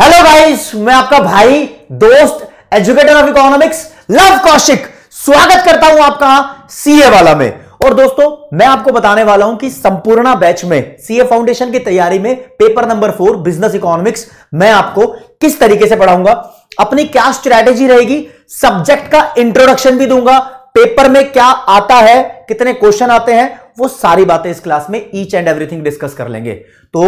Hello guys, मैं आपका भाई दोस्त educator of economics Luv Kaushik स्वागत करता हूं आपका सीए वाला में। और दोस्तों, मैं आपको बताने वाला हूं कि संपूर्ण बैच में सीए फाउंडेशन की तैयारी में पेपर नंबर 4 बिजनेस इकोनॉमिक्स मैं आपको किस तरीके से पढ़ाऊंगा, अपनी क्या स्ट्रैटेजी रहेगी, सब्जेक्ट का इंट्रोडक्शन भी दूंगा, पेपर में क्या आता है, कितने क्वेश्चन आते हैं, वो सारी बातें इस क्लास में ईच एंड एवरीथिंग डिस्कस कर लेंगे। तो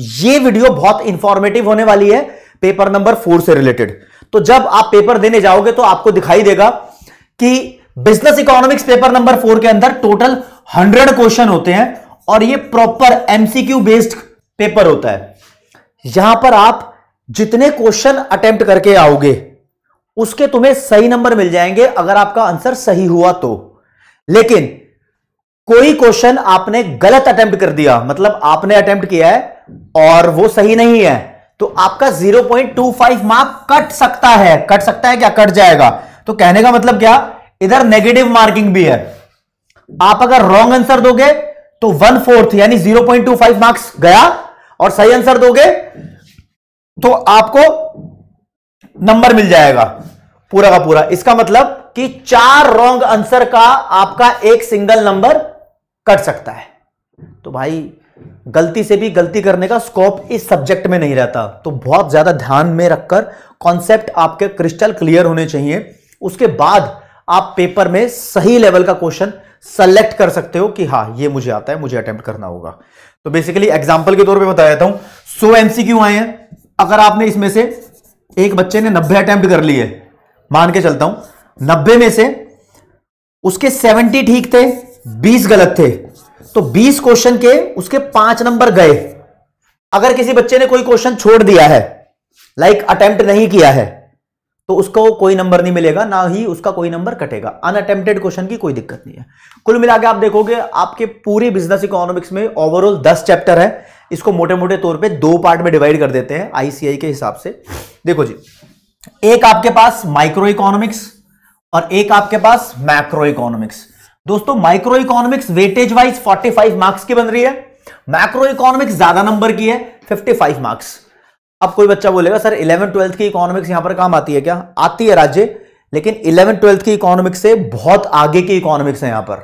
ये वीडियो बहुत इंफॉर्मेटिव होने वाली है पेपर नंबर 4 से रिलेटेड। तो जब आप पेपर देने जाओगे तो आपको दिखाई देगा कि बिजनेस इकोनॉमिक्स पेपर नंबर 4 के अंदर टोटल 100 क्वेश्चन होते हैं और ये प्रॉपर एमसीक्यू बेस्ड पेपर होता है। यहां पर आप जितने क्वेश्चन अटेम्प्ट करके आओगे उसके तुम्हें सही नंबर मिल जाएंगे अगर आपका आंसर सही हुआ तो। लेकिन कोई क्वेश्चन आपने गलत अटेम्प्ट कर दिया, मतलब आपने अटेम्प्ट किया है और वो सही नहीं है, तो आपका 0.25 मार्क कट सकता है। कट सकता है क्या? कट जाएगा। तो कहने का मतलब क्या, इधर नेगेटिव मार्किंग भी है। आप अगर रॉन्ग आंसर दोगे तो 1/4 यानी 0.25 मार्क्स गया, और सही आंसर दोगे तो आपको नंबर मिल जाएगा पूरा का पूरा। इसका मतलब कि 4 रॉन्ग आंसर का आपका 1 सिंगल नंबर कट सकता है। तो भाई, गलती से भी गलती करने का स्कोप इस सब्जेक्ट में नहीं रहता। तो बहुत ज्यादा ध्यान में रखकर कॉन्सेप्ट आपके क्रिस्टल क्लियर होने चाहिए, उसके बाद आप पेपर में सही लेवल का क्वेश्चन सेलेक्ट कर सकते हो कि हाँ ये मुझे आता है, मुझे अटेम्प्ट करना होगा। तो बेसिकली एग्जाम्पल के तौर पर बता देता हूं, 100 एमसीक्यू आए हैं। अगर आपने इसमें से एक बच्चे ने 90 अटेम्प्ट कर लिए, मान के चलता हूं 90 में से उसके 70 ठीक थे, 20 गलत थे, तो 20 क्वेश्चन के उसके 5 नंबर गए। अगर किसी बच्चे ने कोई क्वेश्चन छोड़ दिया है, लाइक अटेम्प्ट नहीं किया है, तो उसको कोई नंबर नहीं मिलेगा, ना ही उसका कोई नंबर कटेगा। अनअटेम्प्टेड क्वेश्चन की कोई दिक्कत नहीं है। कुल मिला के आप देखोगे आपके पूरी बिजनेस इकोनॉमिक्स में ओवरऑल 10 चैप्टर है। इसको मोटे मोटे तौर पर 2 पार्ट में डिवाइड कर देते हैं आईसीआई के हिसाब से। देखो जी, एक आपके पास माइक्रो इकोनॉमिक्स और एक आपके पास मैक्रो इकोनॉमिक्स। दोस्तों, micro economics weightage wise 45 marks की बन रही है, मैक्रो इकोनॉमिक्स ज्यादा नंबर की है, 55 मार्क्स। अब कोई बच्चा बोलेगा सर 11th-12th की इकोनॉमिक्स यहां पर काम आती है क्या? आती है राजे, लेकिन 11th-12th की इकोनॉमिक्स से बहुत आगे की इकोनॉमिक्स है यहां पर,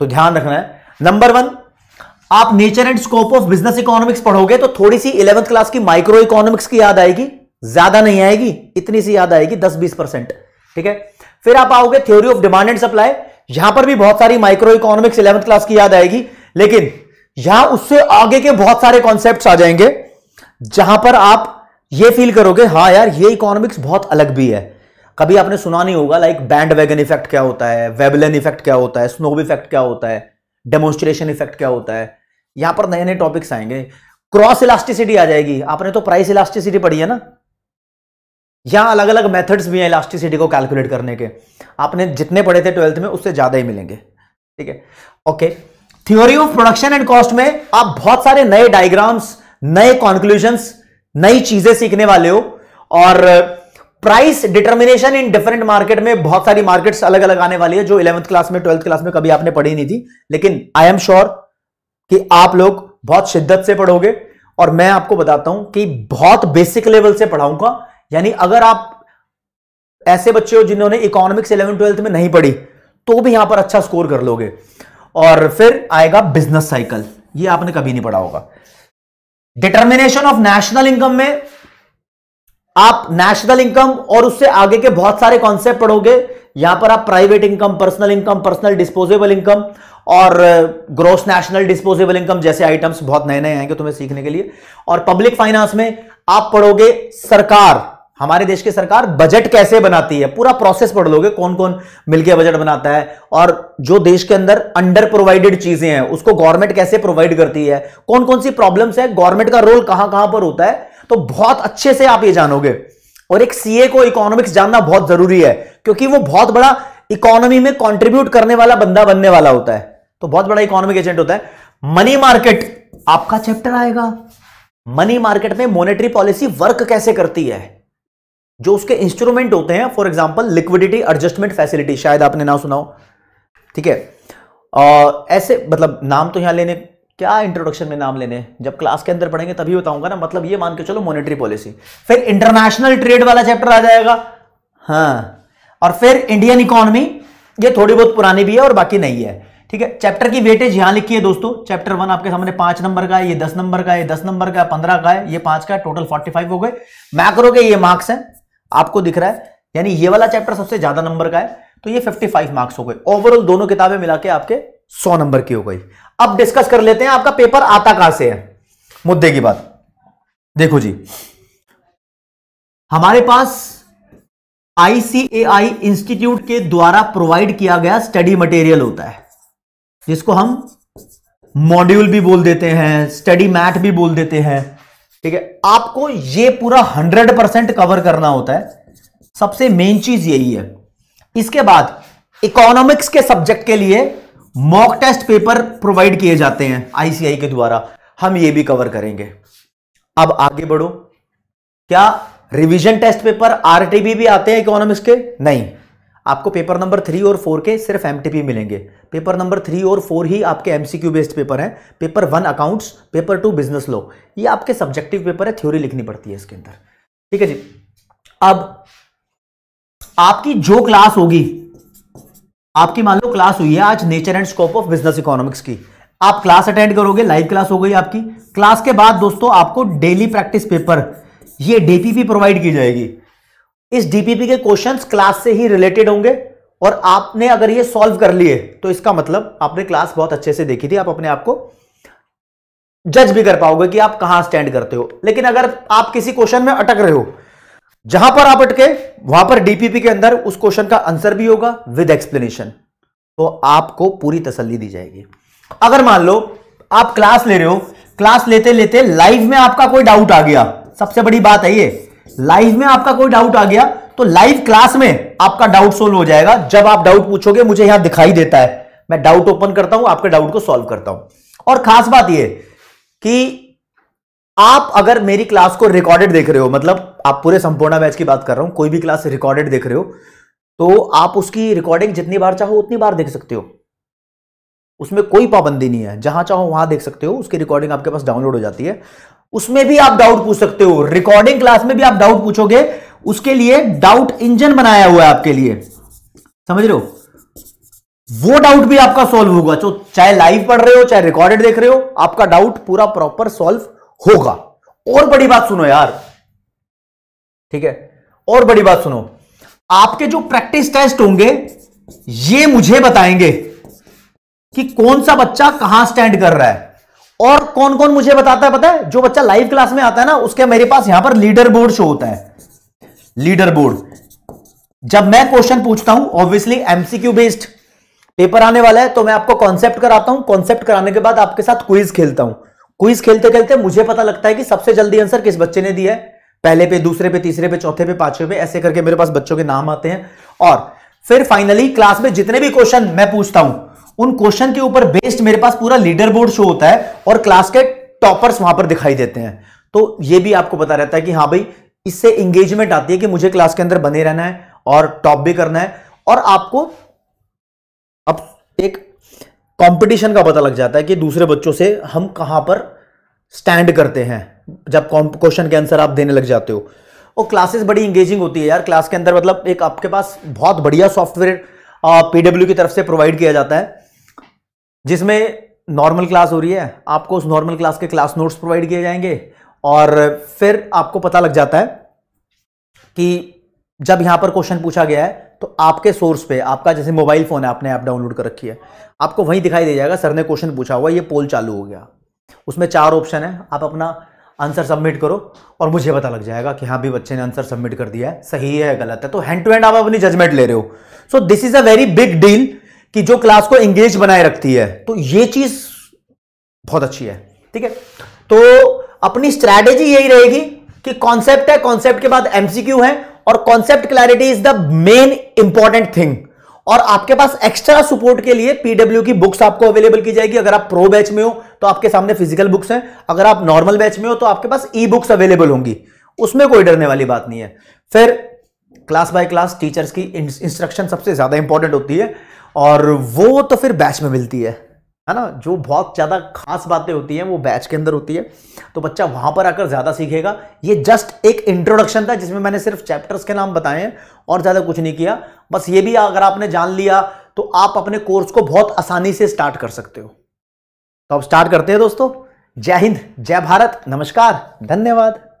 तो ध्यान रखना है। नंबर 1, आप nature and scope of business economics पढ़ोगे तो थोड़ी सी 11th क्लास की माइक्रो इकोनॉमिक्स की याद आएगी, ज्यादा नहीं आएगी, इतनी सी याद आएगी, 10-20%। ठीक है। फिर आप आओगे theory of demand and supply, यहां पर भी बहुत सारी माइक्रो इकोनॉमिक्स 11th क्लास की याद आएगी, लेकिन यहां उससे आगे के बहुत सारे कॉन्सेप्ट्स आ जाएंगे जहां पर आप ये फील करोगे हाँ यार ये इकोनॉमिक्स बहुत अलग भी है। कभी आपने सुना नहीं होगा, लाइक बैंड वैगन इफेक्ट क्या होता है, वेबलन इफेक्ट क्या होता है, स्नोब इफेक्ट क्या होता है, डेमोन्स्ट्रेशन इफेक्ट क्या होता है। यहां पर नए नए टॉपिक्स आएंगे। क्रॉस इलास्टिसिटी आ जाएगी, आपने तो प्राइस इलास्टिसिटी पढ़ी है ना, यहां अलग अलग मेथड्स भी हैं इलास्टिसिटी को कैलकुलेट करने के, आपने जितने पढ़े थे 12th में उससे ज्यादा ही मिलेंगे। ठीक है, okay. Theory of production and cost में आप बहुत सारे नए डायग्राम्स, नए कंक्लूजन्स, नई चीजें सीखने वाले हो। और price determination in different market में बहुत सारी मार्केट्स अलग अलग आने वाली है जो 11th क्लास में 12th क्लास में कभी आपने पढ़ी नहीं थी, लेकिन आई एम श्योर कि आप लोग बहुत शिद्दत से पढ़ोगे। और मैं आपको बताता हूं कि बहुत बेसिक लेवल से पढ़ाऊंगा, यानी अगर आप ऐसे बच्चे हो जिन्होंने इकोनॉमिक्स 11th-12th में नहीं पढ़ी तो भी यहां पर अच्छा स्कोर कर लोगे। और फिर आएगा बिजनेस साइकिल, ये आपने कभी नहीं पढ़ा होगा। डिटर्मिनेशन ऑफ नेशनल इनकम में आप नेशनल इनकम और उससे आगे के बहुत सारे कॉन्सेप्ट पढ़ोगे। यहां पर आप private income, personal disposable income और ग्रॉस नेशनल डिस्पोजेबल इनकम जैसे आइटम्स बहुत नए नए आएंगे तुम्हें सीखने के लिए। और पब्लिक फाइनेंस में आप पढ़ोगे सरकार, हमारे देश की सरकार बजट कैसे बनाती है, पूरा प्रोसेस पढ़ लोगे, कौन कौन मिलकर बजट बनाता है, और जो देश के अंदर अंडर प्रोवाइडेड चीजें हैं उसको गवर्नमेंट कैसे प्रोवाइड करती है, कौन कौन सी प्रॉब्लम्स है, गवर्नमेंट का रोल कहां कहां पर होता है। तो बहुत अच्छे से आप ये जानोगे। और एक सीए को इकोनॉमिक्स जानना बहुत जरूरी है, क्योंकि वो बहुत बड़ा इकोनॉमी में कॉन्ट्रीब्यूट करने वाला बंदा बनने वाला होता है, तो बहुत बड़ा इकोनॉमिक एजेंट होता है। मनी मार्केट आपका चैप्टर आएगा, मनी मार्केट में मॉनेटरी पॉलिसी वर्क कैसे करती है, जो उसके इंस्ट्रूमेंट होते हैं, for example liquidity adjustment facility, शायद आपने ना सुना हो। ठीक है, ऐसे मतलब नाम तो यहां लेने क्या इंट्रोडक्शन में नाम लेने, जब क्लास के अंदर पढ़ेंगे तभी बताऊंगा ना। मतलब ये मान के चलो मॉनेटरी पॉलिसी, फिर इंटरनेशनल ट्रेड वाला चैप्टर आ जाएगा, हाँ, और फिर इंडियन इकोनॉमी, ये थोड़ी बहुत पुरानी भी है और बाकी नहीं है, ठीक है। चैप्टर की वेटेज यहां लिखी है दोस्तों, चैप्टर 1 आपके सामने 5 नंबर का है, ये 10 नंबर का है, ये 10 नंबर का है, 15 का है, ये 5 का है, टोटल 45 हो गए। मैक्रो के ये मार्क्स हैं, आपको दिख रहा है, यानी ये वाला चैप्टर सबसे ज्यादा नंबर का है, तो ये 55 मार्क्स हो गए। ओवरऑल दोनों किताबें मिला के आपके 100 नंबर की हो गई। अब डिस्कस कर लेते हैं आपका पेपर आता कहां से है, मुद्दे की बात। देखो जी, हमारे पास ICAI इंस्टीट्यूट के द्वारा प्रोवाइड किया गया स्टडी मटेरियल होता है, जिसको हम मॉड्यूल भी बोल देते हैं, स्टडी मैट भी बोल देते हैं, ठीक है। आपको ये पूरा 100% कवर करना होता है, सबसे मेन चीज यही है। इसके बाद इकोनॉमिक्स के सब्जेक्ट के लिए मॉक टेस्ट पेपर प्रोवाइड किए जाते हैं ICAI के द्वारा, हम ये भी कवर करेंगे। अब आगे बढ़ो, क्या रिवीजन टेस्ट पेपर RTP भी आते हैं इकोनॉमिक्स के? नहीं, आपको पेपर नंबर 3 और 4 के सिर्फ MTP मिलेंगे। पेपर नंबर 3 और 4 ही आपके MCQ बेस्ड पेपर हैं। Paper 1 accounts, paper 2 business law, ये आपके सब्जेक्टिव पेपर है, थ्योरी लिखनी पड़ती है इसके अंदर, ठीक है जी। अब आपकी जो क्लास होगी, आपकी मान लो क्लास हुई है आज nature and scope of business economics की, आप क्लास अटेंड करोगे, लाइव क्लास हो गई आपकी। क्लास के बाद दोस्तों आपको डेली प्रैक्टिस पेपर, ये DPP प्रोवाइड की जाएगी। इस DPP के क्वेश्चंस क्लास से ही रिलेटेड होंगे और आपने अगर ये सॉल्व कर लिए तो इसका मतलब आपने क्लास बहुत अच्छे से देखी थी, आप अपने आप को जज भी कर पाओगे कि आप कहां स्टैंड करते हो। लेकिन अगर आप किसी क्वेश्चन में अटक रहे हो, जहां पर आप अटके वहां पर DPP के अंदर उस क्वेश्चन का आंसर भी होगा विद एक्सप्लेनेशन, तो आपको पूरी तसल्ली दी जाएगी। अगर मान लो आप क्लास ले रहे हो, क्लास लेते लेते लाइव में आपका कोई डाउट आ गया, सबसे बड़ी बात है ये, लाइव में आपका कोई डाउट आ गया तो लाइव क्लास में आपका डाउट सोल्व हो जाएगा। जब आप डाउट पूछोगे, मुझे यहां दिखाई देता है, मैं डाउट ओपन करता हूं, आपके डाउट को सॉल्व करता हूं। और खास बात ये कि आप अगर मेरी क्लास को रिकॉर्डेड देख रहे हो, मतलब आप पूरे संपूर्ण बैच की बात कर रहा हूं, कोई भी क्लास रिकॉर्डेड देख रहे हो, तो आप उसकी रिकॉर्डिंग जितनी बार चाहो उतनी बार देख सकते हो, उसमें कोई पाबंदी नहीं है, जहां चाहो वहां देख सकते हो, उसकी रिकॉर्डिंग आपके पास डाउनलोड हो जाती है। उसमें भी आप डाउट पूछ सकते हो, रिकॉर्डिंग क्लास में भी आप डाउट पूछोगे, उसके लिए डाउट इंजन बनाया हुआ है आपके लिए, समझ रहे हो, वो डाउट भी आपका सॉल्व होगा। तो चाहे लाइव पढ़ रहे हो, चाहे रिकॉर्डेड देख रहे हो, आपका डाउट पूरा प्रॉपर सॉल्व होगा। और बड़ी बात सुनो यार, ठीक है, और बड़ी बात सुनो, आपके जो प्रैक्टिस टेस्ट होंगे ये मुझे बताएंगे कि कौन सा बच्चा कहां स्टैंड कर रहा है। और कौन कौन मुझे बताता है पता है? जो बच्चा लाइव क्लास में आता है ना, उसके मेरे पास यहां पर लीडर बोर्ड शो होता है, लीडर बोर्ड। जब मैं क्वेश्चन पूछता हूं, ऑब्वियसली MCQ बेस्ड पेपर आने वाला है, तो मैं आपको कॉन्सेप्ट कराता हूं, कॉन्सेप्ट कराने के बाद आपके साथ क्विज खेलता हूं, क्विज खेलते खेलते मुझे पता लगता है कि सबसे जल्दी आंसर किस बच्चे ने दिया है, पहले पे, दूसरे पे, तीसरे पे, चौथे पे, पांचवे पे, ऐसे करके मेरे पास बच्चों के नाम आते हैं। और फिर फाइनली क्लास में जितने भी क्वेश्चन मैं पूछता हूं, उन क्वेश्चन के ऊपर बेस्ड मेरे पास पूरा लीडर बोर्ड शो होता है और क्लास के टॉपर्स वहां पर दिखाई देते हैं। तो ये भी आपको पता रहता है कि हाँ भाई, इससे इंगेजमेंट आती है कि मुझे क्लास के अंदर बने रहना है और टॉप भी करना है। और आपको अब एक कंपटीशन का पता लग जाता है कि दूसरे बच्चों से हम कहां पर स्टैंड करते हैं, जब क्वेश्चन के आंसर आप देने लग जाते हो। और क्लासेस बड़ी इंगेजिंग होती है यार क्लास के अंदर, मतलब एक आपके पास बहुत बढ़िया सॉफ्टवेयर PW की तरफ से प्रोवाइड किया जाता है, जिसमें नॉर्मल क्लास हो रही है, आपको उस नॉर्मल क्लास के क्लास नोट्स प्रोवाइड किए जाएंगे। और फिर आपको पता लग जाता है कि जब यहां पर क्वेश्चन पूछा गया है तो आपके सोर्स पे, आपका जैसे मोबाइल फोन है, आपने ऐप डाउनलोड कर रखी है, आपको वहीं दिखाई दे जाएगा सर ने क्वेश्चन पूछा हुआ, ये पोल चालू हो गया, उसमें 4 ऑप्शन है, आप अपना आंसर सबमिट करो और मुझे पता लग जाएगा कि हाँ भी बच्चे ने आंसर सबमिट कर दिया है, सही है गलत है। तो हैंड टू हैंड आप अपनी जजमेंट ले रहे हो। So this is a very big deal कि जो क्लास को एंगेज बनाए रखती है, तो ये चीज बहुत अच्छी है, ठीक है। तो अपनी स्ट्रैटेजी यही रहेगी कि कॉन्सेप्ट है, कॉन्सेप्ट के बाद MCQ है, और concept clarity is the main important thing. और आपके पास एक्स्ट्रा सपोर्ट के लिए PW की बुक्स आपको अवेलेबल की जाएगी। अगर आप प्रो बैच में हो तो आपके सामने फिजिकल बुक्स हैं, अगर आप नॉर्मल बैच में हो तो आपके पास ई बुक्स अवेलेबल होंगी, उसमें कोई डरने वाली बात नहीं है। फिर क्लास बाय क्लास टीचर्स की इंस्ट्रक्शन सबसे ज्यादा इंपॉर्टेंट होती है, और वो तो फिर बैच में मिलती है, है ना, जो बहुत ज़्यादा खास बातें होती हैं वो बैच के अंदर होती है, तो बच्चा वहाँ पर आकर ज़्यादा सीखेगा। ये जस्ट एक इंट्रोडक्शन था जिसमें मैंने सिर्फ चैप्टर्स के नाम बताए हैं और ज़्यादा कुछ नहीं किया। बस ये भी अगर आपने जान लिया तो आप अपने कोर्स को बहुत आसानी से स्टार्ट कर सकते हो। तो अब स्टार्ट करते हैं दोस्तों। जय हिंद, जय भारत, नमस्कार, धन्यवाद।